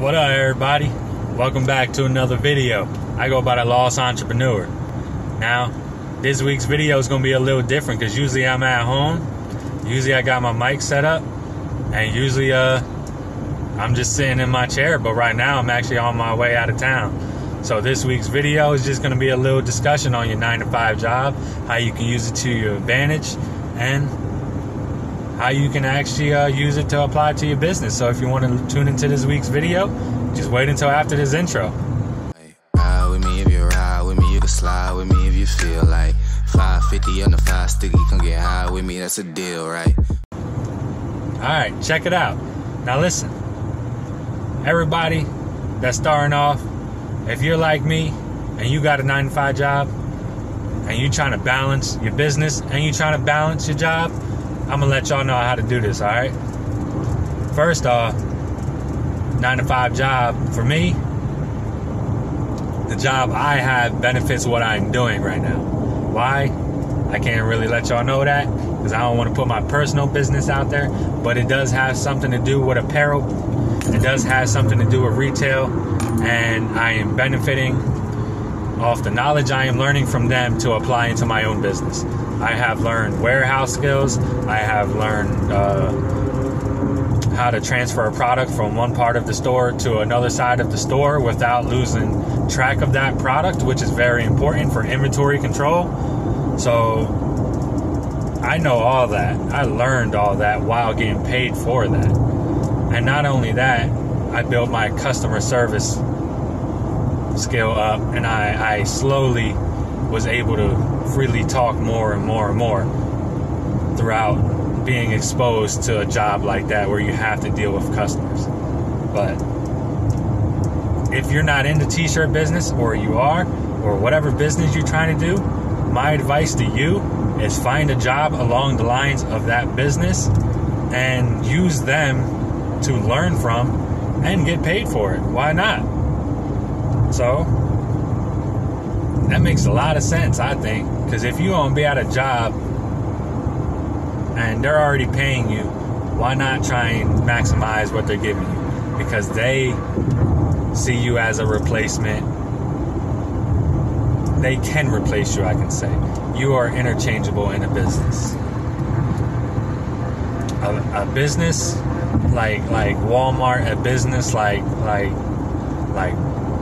What up, everybody? Welcome back to another video. I go by The Lost Entrepreneur. Now, this week's video is going to be a little different because usually I'm at home. Usually I got my mic set up. And usually I'm just sitting in my chair. But right now I'm actually on my way out of town. So this week's video is just going to be a little discussion on your 9-to-5 job. How you can use it to your advantage. And how you can actually use it to apply to your business. So if you want to tune into this week's video, just wait until after this intro. Ride with me if you ride with me, you can slide with me if you feel like 550 on the 5 sticky, come get high with me, that's a deal, right? Alright, check it out. Now listen, everybody that's starting off, if you're like me and you got a 9-to-5 job and you trying to balance your business and you trying to balance your job, I'm gonna let y'all know how to do this, all right? First off, 9-to-5 job, for me, the job I have benefits what I'm doing right now. Why? I can't really let y'all know that because I don't want to put my personal business out there, but it does have something to do with apparel. It does have something to do with retail, and I am benefiting off the knowledge I am learning from them to apply into my own business. I have learned warehouse skills. I have learned how to transfer a product from one part of the store to another side of the store without losing track of that product, which is very important for inventory control. So I know all that. I learned all that while getting paid for that. And not only that, I built my customer service skill up, and I slowly was able to freely talk more and more and more throughout being exposed to a job like that where you have to deal with customers. But if you're not in the t-shirt business, or you are, or whatever business you're trying to do, my advice to you is find a job along the lines of that business and use them to learn from and get paid for it. Why not? So that makes a lot of sense, I think, because if you're going to be at a job and they're already paying you, why not try and maximize what they're giving you? Because they see you as a replacement. They can replace you, I can say. You are interchangeable in a business. A business like Walmart, a business like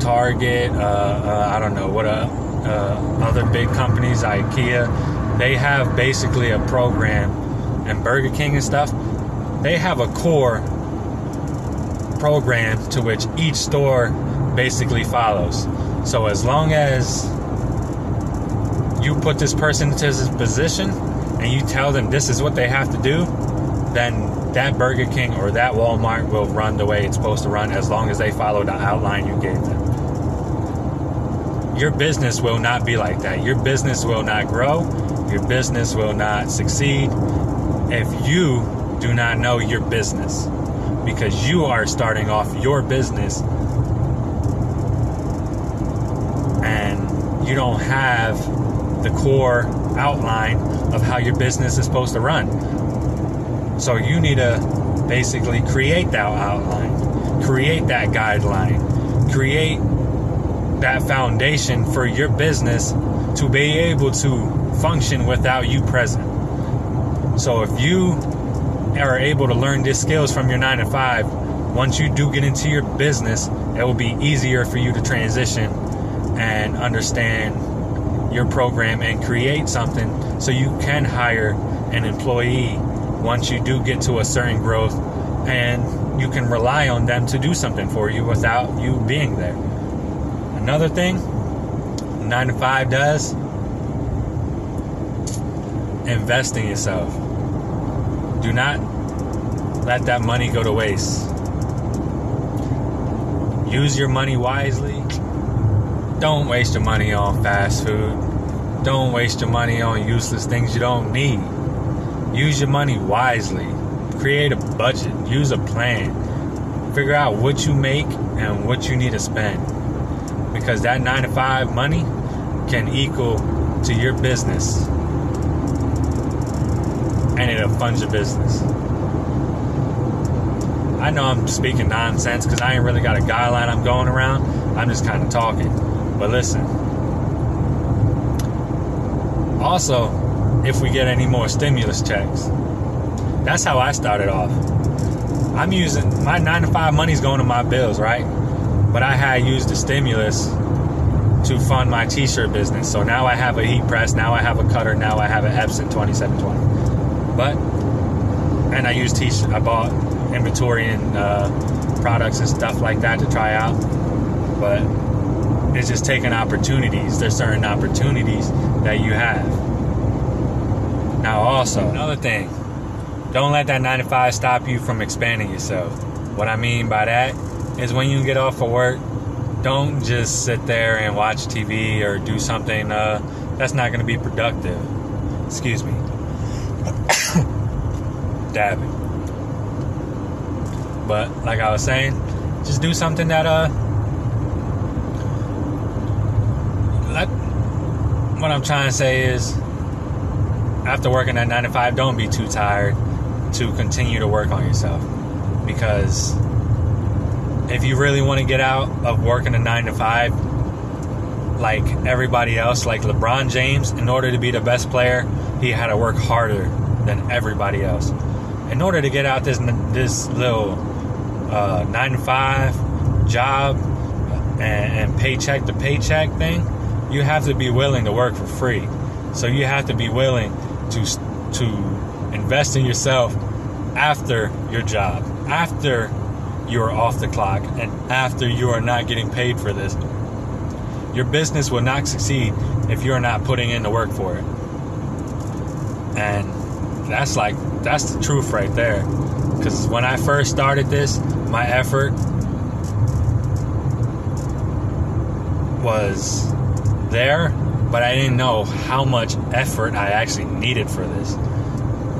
Target, I don't know what other big companies, IKEA, they have basically a program, and Burger King and stuff, they have a core program to which each store basically follows. So as long as you put this person into this position and you tell them this is what they have to do, then that Burger King or that Walmart will run the way it's supposed to run as long as they follow the outline you gave them. Your business will not be like that. Your business will not grow. Your business will not succeed if you do not know your business, because you are starting off your business and you don't have the core outline of how your business is supposed to run. So you need to basically create that outline, create that guideline, create that foundation for your business to be able to function without you present. So if you are able to learn these skills from your 9-to-5, once you do get into your business, it will be easier for you to transition and understand your program and create something so you can hire an employee once you do get to a certain growth, and you can rely on them to do something for you without you being there. Another thing 9-to-5 does, invest in yourself. Do not let that money go to waste. Use your money wisely. Don't waste your money on fast food. Don't waste your money on useless things you don't need. Use your money wisely. Create a budget. Use a plan. Figure out what you make and what you need to spend. Because that 9-to-5 money can equal to your business, and it'll fund your business. I know I'm speaking nonsense because I ain't really got a guideline I'm going around. I'm just kind of talking. But listen. Also, if we get any more stimulus checks, that's how I started off. I'm using my 9-to-5 money's going to my bills, right? But I had used the stimulus to fund my t-shirt business. So now I have a heat press, now I have a cutter, now I have an Epson 2720. And I used t-shirt, I bought inventory and products and stuff like that to try out. But it's just taking opportunities. There's certain opportunities that you have. Now also, another thing, don't let that 9-to-5 stop you from expanding yourself. What I mean by that is when you get off of work, don't just sit there and watch TV or do something that's not going to be productive. Excuse me. Dabbing. But like I was saying, just do something that what I'm trying to say is, after working at 9-to-5, don't be too tired to continue to work on yourself. Because if you really want to get out of working a 9-to-5 like everybody else, like LeBron James, in order to be the best player, he had to work harder than everybody else. In order to get out this little 9-to-5 job and paycheck to paycheck thing, you have to be willing to work for free. So you have to be willing to invest in yourself after your job, after you are off the clock, and after you are not getting paid for this. Your business will not succeed if you're not putting in the work for it. And that's the truth right there. Because when I first started this, my effort was there, but I didn't know how much effort I actually needed for this.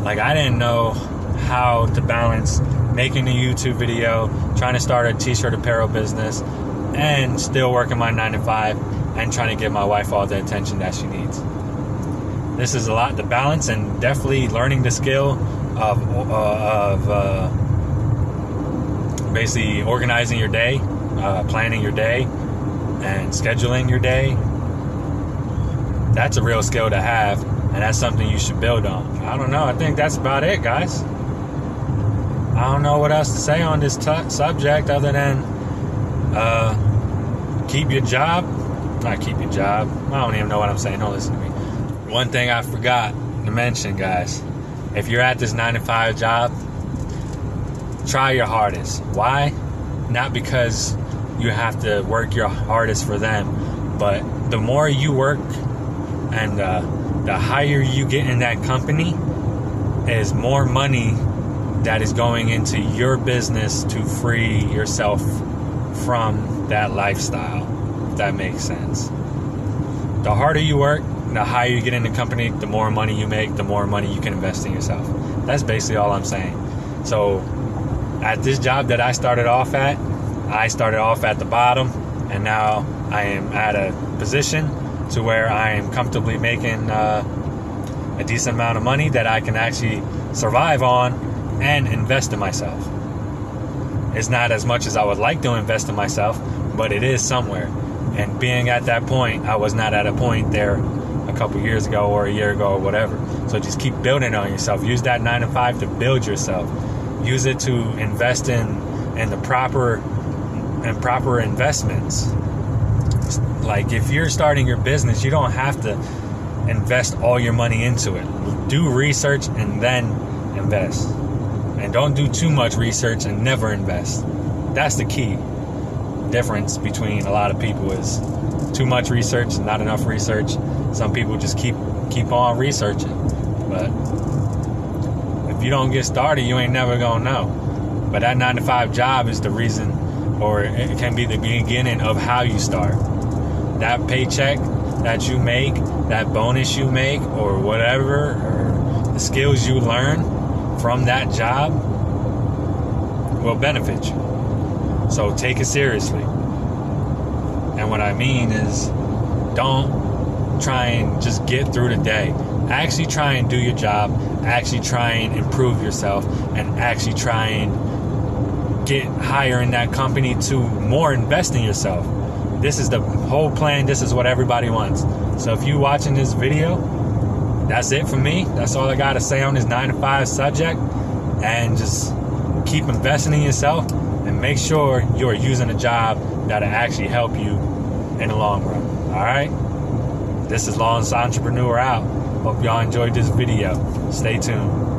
Like, I didn't know how to balance making a YouTube video, trying to start a t-shirt apparel business, and still working my 9-to-5 and trying to give my wife all the attention that she needs. This is a lot to balance, and definitely learning the skill of basically organizing your day, planning your day, and scheduling your day. That's a real skill to have, and that's something you should build on. I don't know. I think that's about it, guys. I don't know what else to say on this subject other than keep your job. Not keep your job. I don't even know what I'm saying. Don't listen to me. One thing I forgot to mention, guys. If you're at this 9-to-5 job, try your hardest. Why? Not because you have to work your hardest for them, but the more you work, and the higher you get in that company, is more money that is going into your business to free yourself from that lifestyle, if that makes sense. The harder you work, the higher you get in the company, the more money you make, the more money you can invest in yourself. That's basically all I'm saying. So at this job that I started off at the bottom, and now I am at a position to where I am comfortably making a decent amount of money that I can actually survive on and invest in myself. It's not as much as I would like to invest in myself, but it is somewhere. And being at that point, I was not at a point there a couple years ago or a year ago or whatever. So just keep building on yourself. Use that 9-to-5 to build yourself. Use it to invest in the proper investments. Like, if you're starting your business, you don't have to invest all your money into it. Do research and then invest. And don't do too much research and never invest. That's the key difference between a lot of people is too much research and not enough research. Some people just keep on researching. But if you don't get started, you ain't never gonna know. But that 9-to-5 job is the reason, or it can be the beginning of how you start. That paycheck that you make, that bonus you make, or whatever, or the skills you learn from that job will benefit you. So take it seriously. And what I mean is, don't try and just get through the day. Actually try and do your job. Actually try and improve yourself. And actually try and get higher in that company to more invest in yourself. This is the whole plan. This is what everybody wants. So if you watching this video, that's it for me. That's all I got to say on this 9-to-5 subject. And just keep investing in yourself and make sure you're using a job that'll actually help you in the long run. All right? This is Lost Entrepreneur out. Hope y'all enjoyed this video. Stay tuned.